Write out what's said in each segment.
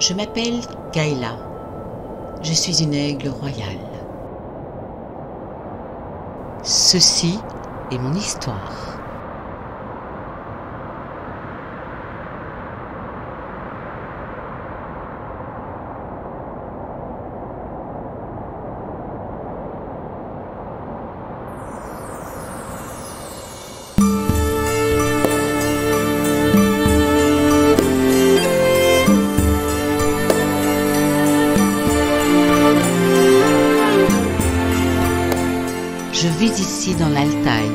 Je m'appelle Kayla. Je suis une aigle royale. Ceci est mon histoire. Je vis ici dans l'Altaï.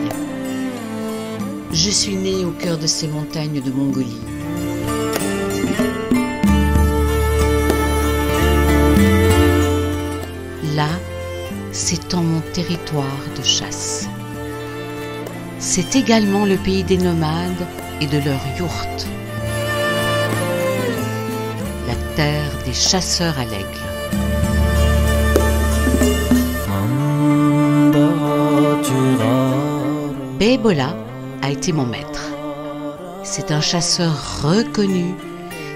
Je suis née au cœur de ces montagnes de Mongolie. Là, s'étend mon territoire de chasse. C'est également le pays des nomades et de leurs yourtes. La terre des chasseurs à l'aigle. Beibolat a été mon maître. C'est un chasseur reconnu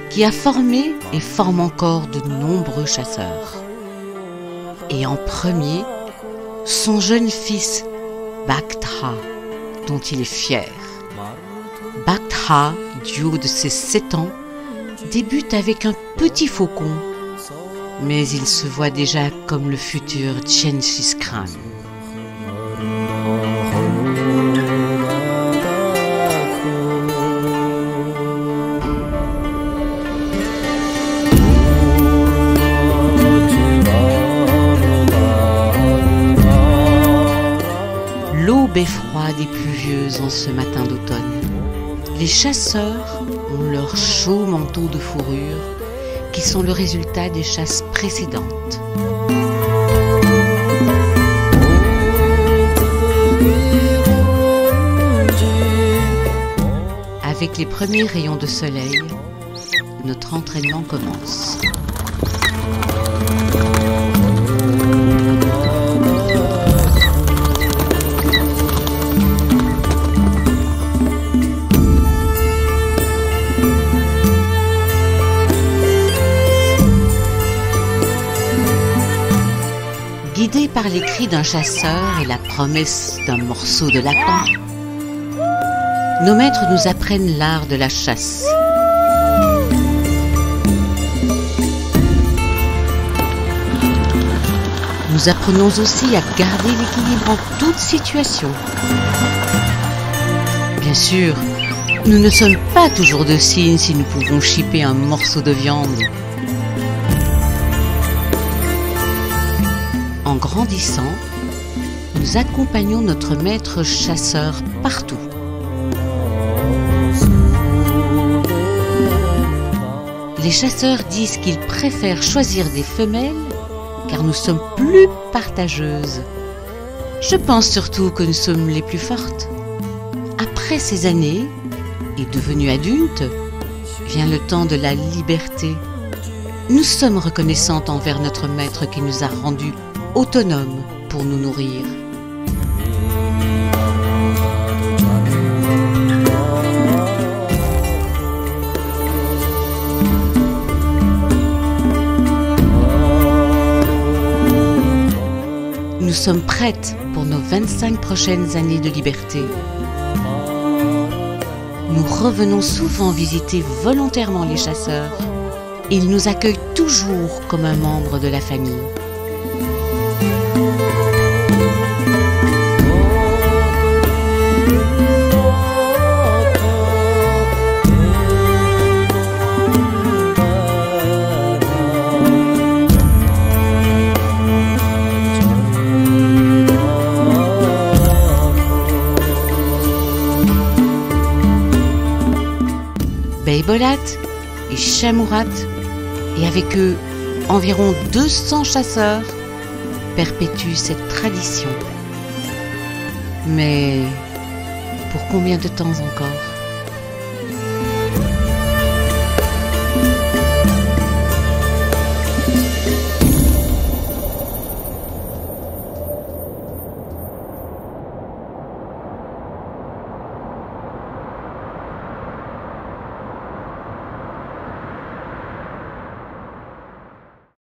qui a formé et forme encore de nombreux chasseurs. Et en premier, son jeune fils Bactra, dont il est fier. Bactra, du haut de ses 7 ans, débute avec un petit faucon, mais il se voit déjà comme le futur Chenghis Khan. L'aube est froide et pluvieuse en ce matin d'automne. Les chasseurs ont leurs chauds manteaux de fourrure qui sont le résultat des chasses précédentes. Avec les premiers rayons de soleil, notre entraînement commence. Guidé par les cris d'un chasseur et la promesse d'un morceau de lapin, nos maîtres nous apprennent l'art de la chasse. Nous apprenons aussi à garder l'équilibre en toute situation. Bien sûr, nous ne sommes pas toujours dociles si nous pouvons chipper un morceau de viande. En grandissant, nous accompagnons notre maître chasseur partout. Les chasseurs disent qu'ils préfèrent choisir des femelles car nous sommes plus partageuses. Je pense surtout que nous sommes les plus fortes. Après ces années, et devenue adulte, vient le temps de la liberté. Nous sommes reconnaissantes envers notre maître qui nous a rendus autonomes pour nous nourrir. Nous sommes prêtes pour nos 25 prochaines années de liberté. Nous revenons souvent visiter volontairement les chasseurs. Ils nous accueillent toujours comme un membre de la famille. Beibolat et Chamourat, et avec eux, environ 200 chasseurs perpétuent cette tradition. Mais pour combien de temps encore ?